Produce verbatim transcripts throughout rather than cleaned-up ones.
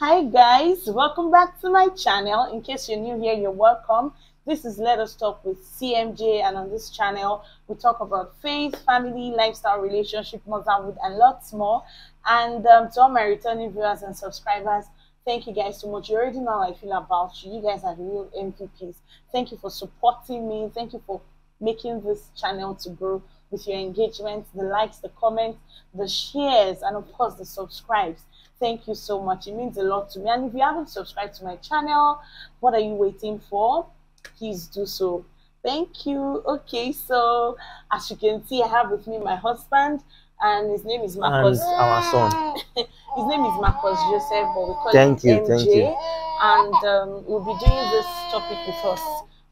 Hi guys, welcome back to my channel. In case you're new here, you're welcome. This is Let Us Talk with C M J, and on this channel we talk about faith, family, lifestyle, relationship, motherhood, and lots more. And um, to all my returning viewers and subscribers, thank you guys so much. You already know how I feel about you. You guys are real M V Ps. Thank you for supporting me. Thank you for making this channel to grow with your engagement, the likes, the comments, the shares, and of course the subscribes. Thank you so much. It means a lot to me. And if you haven't subscribed to my channel, what are you waiting for? Please do so. Thank you. Okay, so as you can see, I have with me my husband, and his name is Marcus. And our son. His name is Marcus Joseph, but we call thank him you, M J. Thank you. And um, we'll be doing this topic with us.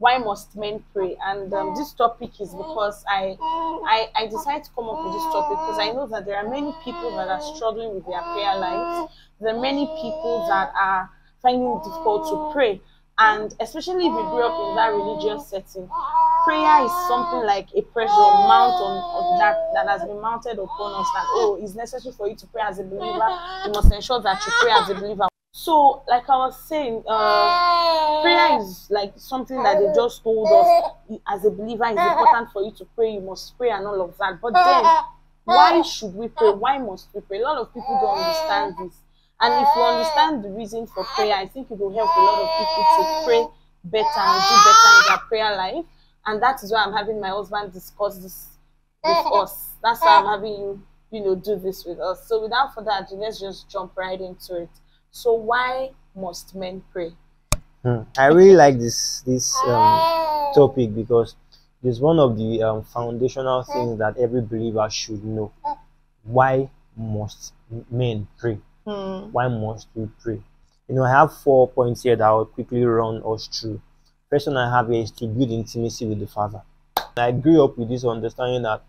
Why must men pray? And um, this topic is because I, I I decided to come up with this topic because I know that there are many people that are struggling with their prayer lives. There are many people that are finding it difficult to pray. And especially if you grew up in that religious setting, prayer is something like a pressure mount on, on that, that has been mounted upon us, that, oh, it's necessary for you to pray as a believer. You must ensure that you pray as a believer. So, like I was saying, uh, prayer is like something that they just told us as a believer, it's important for you to pray, you must pray and all of that. But then, why should we pray? Why must we pray? A lot of people don't understand this. And if you understand the reason for prayer, I think it will help a lot of people to pray better and do better in their prayer life. And that is why I'm having my husband discuss this with us. That's why I'm having you, you know, do this with us. So without further ado, let's just jump right into it. So why must men pray? Hmm. I really like this this um, topic because it's one of the um, foundational things that every believer should know. Why must men pray? Hmm. Why must we pray? You know, I have four points here that I'll quickly run us through. First one I have here is to build intimacy with the Father. I grew up with this understanding that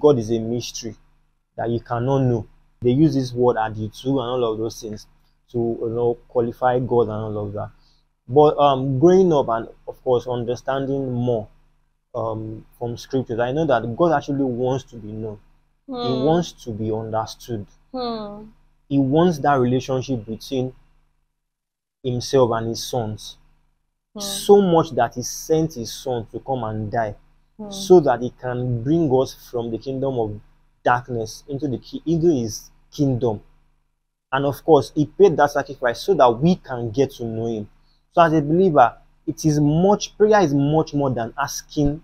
God is a mystery that you cannot know. They use this word "adieu" and all of those things to, you know, qualify God and all of that. But um, growing up and, of course, understanding more um, from scriptures, I know that God actually wants to be known. Hmm. He wants to be understood. Hmm. He wants that relationship between himself and his sons. Hmm. So much that he sent his son to come and die. Hmm. So that he can bring us from the kingdom of darkness into, the, into his kingdom. And of course, he paid that sacrifice so that we can get to know him. So as a believer, it is much, prayer is much more than asking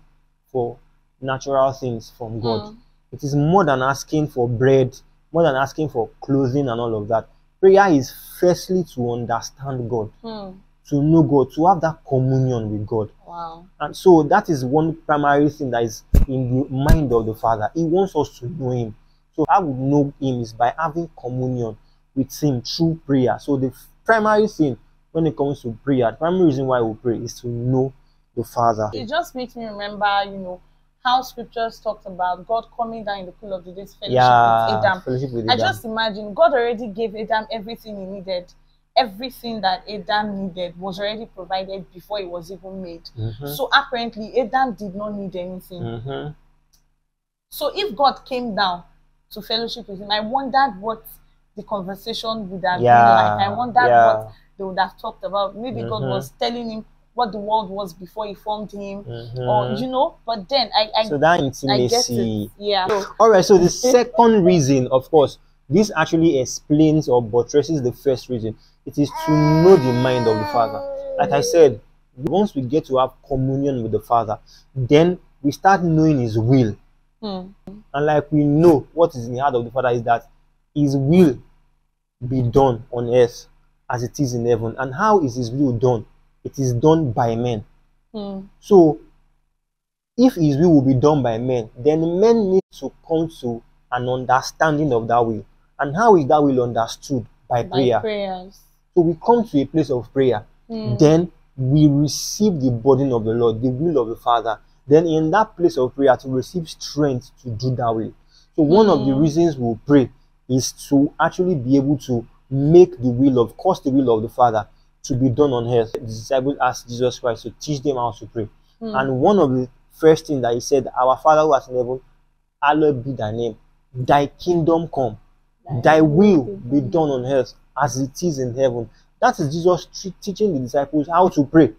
for natural things from God. Mm. It is more than asking for bread, more than asking for clothing and all of that. Prayer is firstly to understand God, mm. to know God, to have that communion with God. Wow. And so that is one primary thing that is in the mind of the Father. He wants us to know him. So how we know him is by having communion with him through prayer. So the primary thing when it comes to prayer, the primary reason why we pray is to know the Father. It just makes me remember, you know, how scriptures talked about God coming down in the cool of the day, fellowship yeah, with Adam. Fellowship with Adam. I just imagine God already gave Adam everything he needed. Everything that Adam needed was already provided before it was even made. Mm-hmm. So apparently Adam did not need anything. Mm-hmm. So if God came down to fellowship with him, I wondered what the conversation would have yeah, been like. I wonder yeah. what they would have talked about. Maybe mm-hmm. God was telling him what the world was before he formed him, mm-hmm. or you know. But then I, I so that intimacy, I yeah. So, all right. So the second reason, of course, this actually explains or buttresses the first reason. It is to know the mind of the Father. Like I said, once we get to have communion with the Father, then we start knowing his will, mm. and like we know what is in the heart of the Father is that his will be done on earth as it is in heaven. And how is his will done? It is done by men. Mm. So, if his will will be done by men, then men need to come to an understanding of that will. And how is that will understood? By, by prayer. Prayers. So, we come to a place of prayer. Mm. Then, we receive the burden of the Lord, the will of the Father. Then, in that place of prayer, to receive strength to do that will. So, one mm. of the reasons we'll pray is to actually be able to make the will of, cause the will of the Father to be done on earth. The disciples asked Jesus Christ to teach them how to pray. Mm. And one of the first things that he said, our Father who art in heaven, hallowed be thy name. Thy kingdom come. Thy, thy will be done on earth as it is in heaven. That is Jesus teaching the disciples how to pray.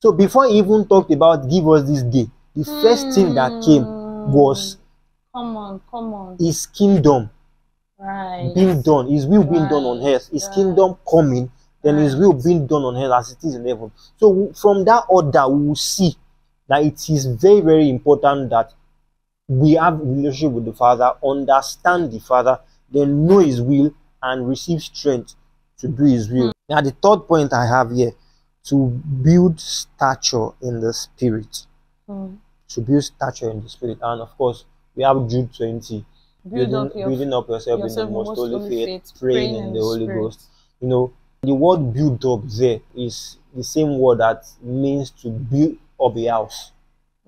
So before he even talked about give us this day, the mm. first thing that came was come on, come on. His kingdom right. being done, his will right. being done on earth, his right. kingdom coming, then right. his will being done on earth as it is in heaven. So from that order, we will see that it is very, very important that we have relationship with the Father, understand the Father, then know his will and receive strength to do his will. Mm. Now the third point I have here, to build stature in the Spirit. Mm. To build stature in the Spirit. And of course, we have Jude twenty. Build building, up, your, building up yourself, yourself in the most holy faith, faith, praying in the, the Holy Ghost. You know, the word build up there is the same word that means to build up a house.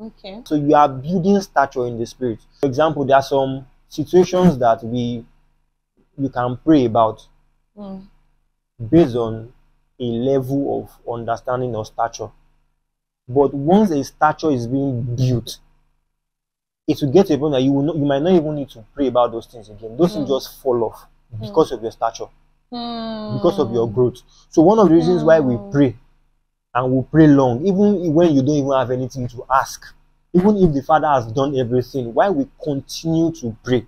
Okay. So you are building stature in the Spirit. For example, there are some situations that we you can pray about mm. based on a level of understanding or stature. But once a stature is being built, it will get to a point that you will not, you might not even need to pray about those things again. Those mm. things just fall off because mm. of your stature, mm. because of your growth. So one of the reasons mm. why we pray, and will pray long, even when you don't even have anything to ask, even if the Father has done everything, why we continue to pray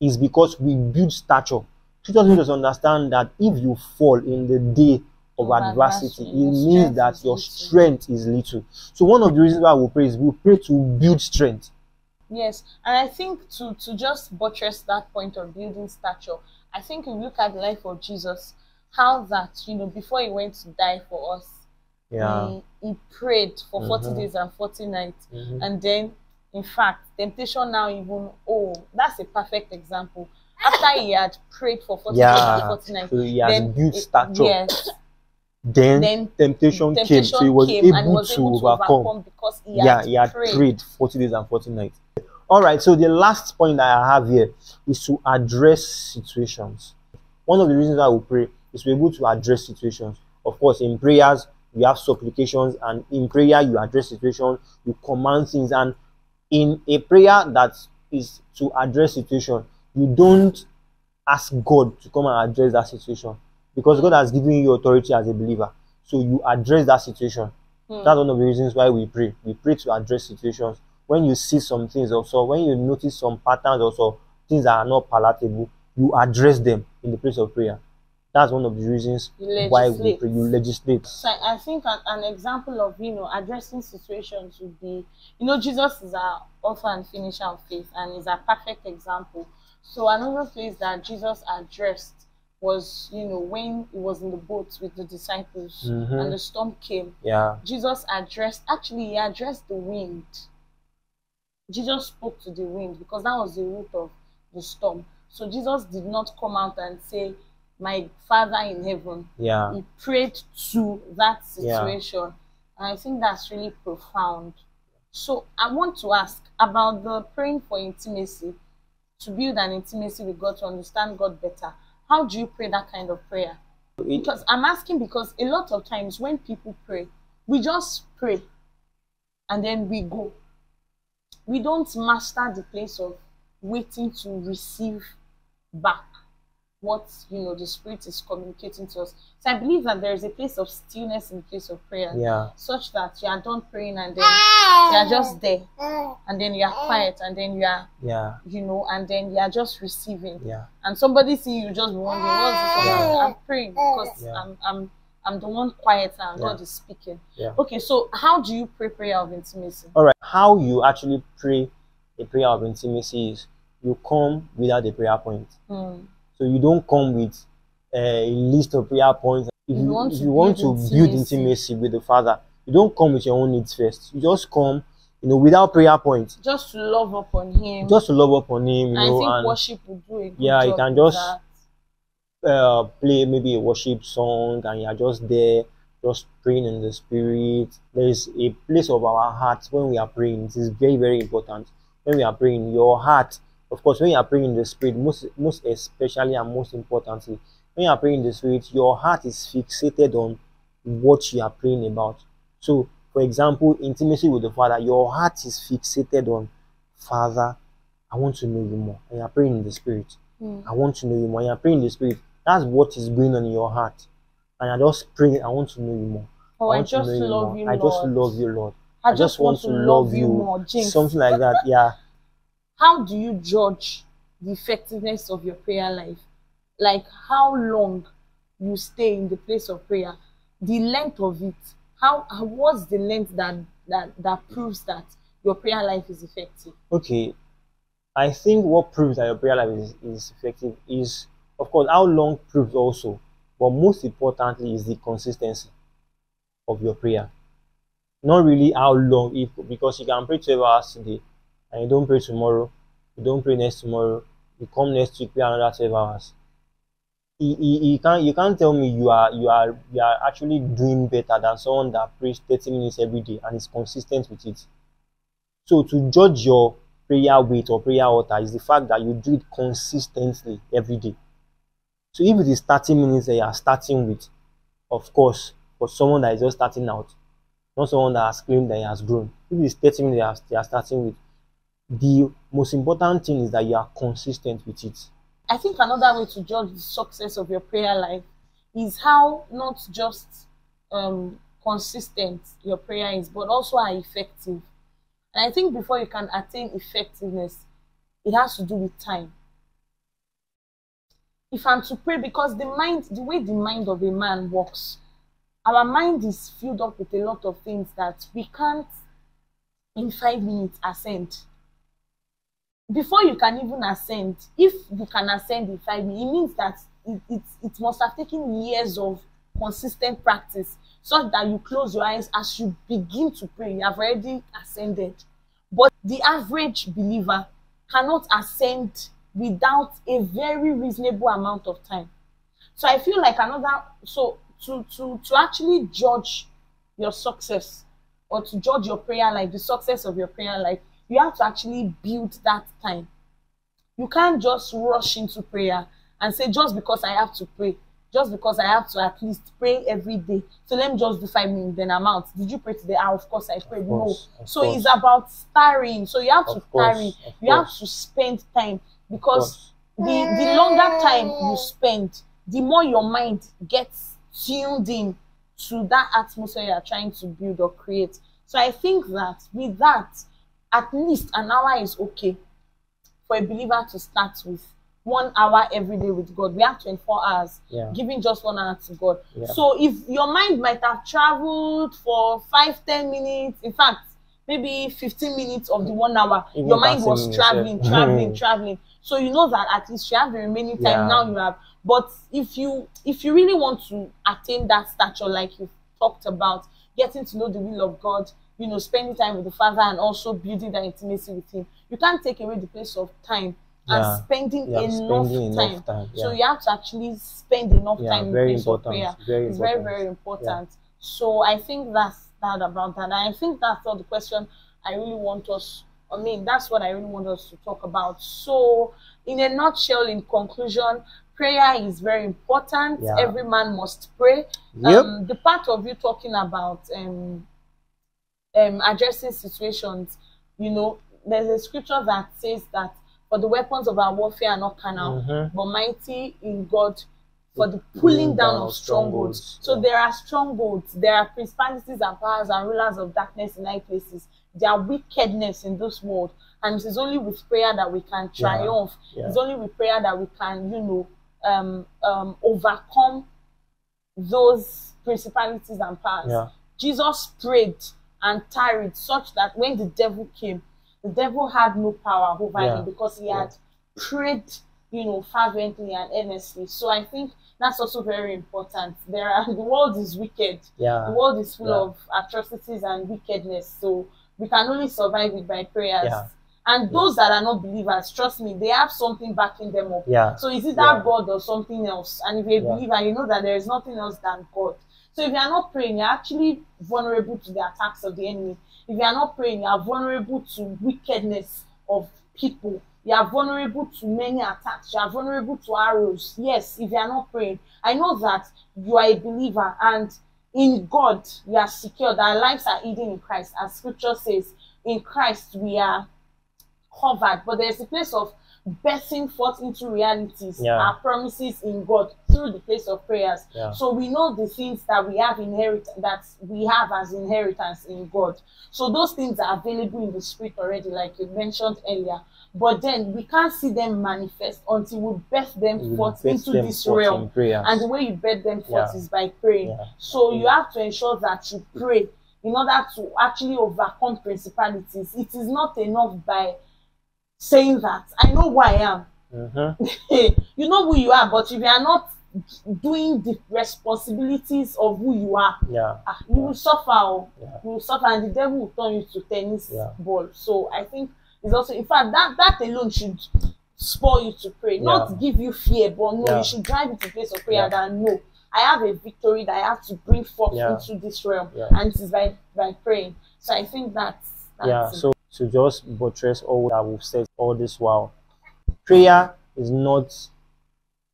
is because we build stature. Jesus made us understand that if you fall in the day of adversity, it means that your strength is little. So one of the reasons why we pray is we pray to build strength. Yes, and I think to, to just buttress that point of building stature, I think if you look at the life of Jesus, how that, you know, before he went to die for us, yeah, he, he prayed for mm-hmm. forty days and forty nights. Mm-hmm. And then, in fact, temptation now even, oh, that's a perfect example. After he had prayed for forty days and forty nights. So he has built stature. Yes. Then, then temptation, temptation came. So he was able, and was able to, to overcome. overcome because he yeah, had, he had prayed. prayed forty days and forty nights. All right, so the last point that I have here is to address situations. One of the reasons I will pray is to be able to address situations. Of course, in prayers, you have supplications, and in prayer you address situations, you command things, and in a prayer that is to address situation, you don't ask God to come and address that situation, because God has given you authority as a believer, so you address that situation. Hmm. That's one of the reasons why we pray. We pray to address situations. When you see some things also, when you notice some patterns also, things that are not palatable, you address them in the place of prayer. That's one of the reasons why we pray. You legislate. So I think an, an example of, you know, addressing situations would be, you know, Jesus is our author and finisher of faith, and is a perfect example. So another place that Jesus addressed was, you know, when he was in the boat with the disciples mm-hmm. and the storm came. Yeah. Jesus addressed, actually he addressed the wind. Jesus spoke to the wind, because that was the root of the storm. So Jesus did not come out and say, my Father in heaven. Yeah. He prayed to that situation. Yeah. And I think that's really profound. So I want to ask about the praying for intimacy, to build an intimacy with God, to understand God better. How do you pray that kind of prayer? It, because I'm asking because a lot of times when people pray, we just pray and then we go. We don't master the place of waiting to receive back what, you know, the Spirit is communicating to us. So I believe that there is a place of stillness in the place of prayer, yeah, such that you are done praying and then you are just there, and then you are quiet, and then you are, yeah, you know, and then you are just receiving, yeah, and somebody see you just wondering, what's this? Yeah. I'm praying because yeah. I'm I'm I'm the one quiet and yeah. God is speaking. Yeah. Okay, so how do you pray prayer of intimacy? All right, how you actually pray a prayer of intimacy is you come without a prayer point. Mm. So you don't come with a list of prayer points. If you, you want, if you to, want build to build intimacy with the Father, you don't come with your own needs first. You just come, you know, without prayer points. Just to love upon Him. Just to love upon Him. You I know, think and worship will do it. Yeah, you can just uh, play maybe a worship song, and you're just there, just praying in the Spirit. There is a place of our hearts when we are praying. This is very, very important. When we are praying, your heart. Of course, when you are praying in the Spirit, most, most especially and most importantly, when you are praying in the Spirit, your heart is fixated on what you are praying about. So, for example, intimacy with the Father, your heart is fixated on, Father, I want to know you more. And you are praying in the Spirit. Mm. I want to know you more. And you are praying in the Spirit. That's what is going on in your heart. And I just pray, I want to know you more. Oh, I, I just love you, Lord. I just love you, Lord. I, I just, just want, want to love, love you more. James, something like that, yeah. How do you judge the effectiveness of your prayer life? Like how long you stay in the place of prayer, the length of it. How what's the length that that that proves that your prayer life is effective? Okay, I think what proves that your prayer life is, is effective is, of course, how long proves also, but most importantly is the consistency of your prayer. Not really how long, if because you can pray twelve hours a day and you don't pray tomorrow, you don't pray next tomorrow, you come next week, pray another twelve hours. You, you, you can't you can't tell me you are you are you are actually doing better than someone that prays thirty minutes every day and is consistent with it. So to judge your prayer weight or prayer altar is the fact that you do it consistently every day. So if it is thirty minutes that you are starting with, of course, for someone that is just starting out, not someone that has claimed that he has grown. If it is thirty minutes that you are starting with, the most important thing is that you are consistent with it. I think another way to judge the success of your prayer life is how not just um, consistent your prayer is, but also how effective. And I think before you can attain effectiveness, it has to do with time. If I'm to pray, because the mind, the way the mind of a man works, our mind is filled up with a lot of things that we can't in five minutes ascend. Before you can even ascend, if you can ascend in five minutes, it means that it, it, it must have taken years of consistent practice, so that you close your eyes as you begin to pray, you have already ascended. But the average believer cannot ascend without a very reasonable amount of time. So I feel like another, so to, to, to actually judge your success, or to judge your prayer life, the success of your prayer life, you have to actually build that time. You can't just rush into prayer and say, just because I have to pray, just because I have to at least pray every day, so let me just do five minutes, then I'm out. Did you pray today? Ah, of course I prayed. No. So course. It's about starring. So you have of to course, tarry. You course. have to spend time, because the, the longer time you spend, the more your mind gets tuned in to that atmosphere you're trying to build or create. So I think that with that, at least an hour is okay for a believer to start with. One hour every day with God. We have twenty-four hours, yeah. Giving just one hour to God. Yeah. So if your mind might have traveled for five, ten minutes, in fact, maybe fifteen minutes of the one hour, even your mind was traveling, yeah. traveling, traveling. So you know that at least you have the remaining time, yeah. Now you have. But if you if you really want to attain that stature, like you talked about, getting to know the will of God, you know, spending time with the Father and also building that intimacy with Him. You can't take away the place of time and yeah. spending, yeah, enough, spending time. enough time. Yeah. So you have to actually spend enough yeah, time in place of prayer. Very it's important. very, very important. Yeah. So I think that's that about that. And I think that's all the question I really want us, I mean, that's what I really want us to talk about. So in a nutshell, in conclusion, prayer is very important. Yeah. Every man must pray. Yep. Um, the part of you talking about... Um, Um, addressing situations, you know, there's a scripture that says that for the weapons of our warfare are not carnal, mm-hmm. but mighty in God for the pulling down, down of strongholds. strongholds. So yeah. there are strongholds, there are principalities and powers and rulers of darkness in high places. There are wickedness in this world, and it is only with prayer that we can triumph. Yeah. Yeah. It's only with prayer that we can, you know, um, um, overcome those principalities and powers. Yeah. Jesus prayed and tarried, such that when the devil came, the devil had no power over yeah. him, because he had yeah. prayed, you know, fervently and earnestly. So I think that's also very important. There are, the world is wicked. Yeah. The world is full yeah. of atrocities and wickedness. So we can only survive it by prayers. Yeah. And those yeah. that are not believers, trust me, they have something backing them up. Yeah. So is it that yeah. God or something else? And if you're a yeah. believer, you know that there is nothing else than God. So if you are not praying, you are actually vulnerable to the attacks of the enemy. If you are not praying, you are vulnerable to wickedness of people. You are vulnerable to many attacks. You are vulnerable to arrows. Yes, if you are not praying. I know that you are a believer, and in God you are secured. Our lives are hidden in Christ. As scripture says, in Christ we are covered. But there is a place of bursting forth into realities, yeah. our promises in God through the place of prayers. Yeah. So we know the things that we have inherit that we have as inheritance in God. So those things are available in the spirit already, like you mentioned earlier. But then we can't see them manifest until we birth them you forth into them this forth realm. In and the way you birth them forth yeah. is by praying. Yeah. So yeah. you have to ensure that you pray in order to actually overcome principalities. It is not enough by saying that, I know who I am. Mm-hmm. You know who you are, but if you are not doing the responsibilities of who you are, yeah. ah, you yeah. will suffer. Yeah. You will suffer, and the devil will turn you to tennis yeah. ball. So I think it's also, in fact, that, that alone should spur you to pray. Yeah. Not give you fear, but no, yeah. you should drive you to place of prayer yeah. that no, I have a victory that I have to bring forth yeah. into this realm, yeah. and it is by, by praying. So I think that's, that's yeah. it. So to just buttress all that we've said all this while, prayer is not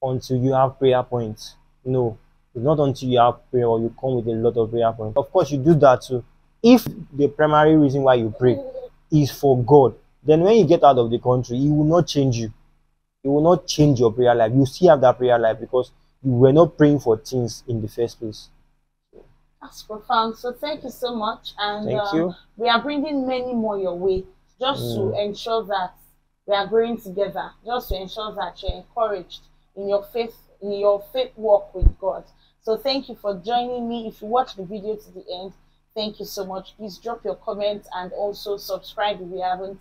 until you have prayer points. No, it's not until you have prayer or you come with a lot of prayer points. Of course, you do that too. If the primary reason why you pray is for God, then when you get out of the country, it will not change you. It will not change your prayer life. You still have that prayer life because you were not praying for things in the first place. That's profound. So thank you so much. And thank um, you. We are bringing many more your way just mm. to ensure that we are growing together, just to ensure that you're encouraged in your faith, in your faith walk with God. So thank you for joining me. If you watch the video to the end, thank you so much. Please drop your comments and also subscribe if you haven't.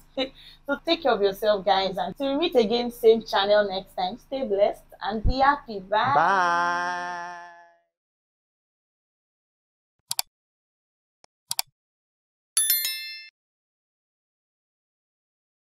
So take care of yourself, guys. And till we meet again, same channel next time. Stay blessed and be happy. Bye. Bye.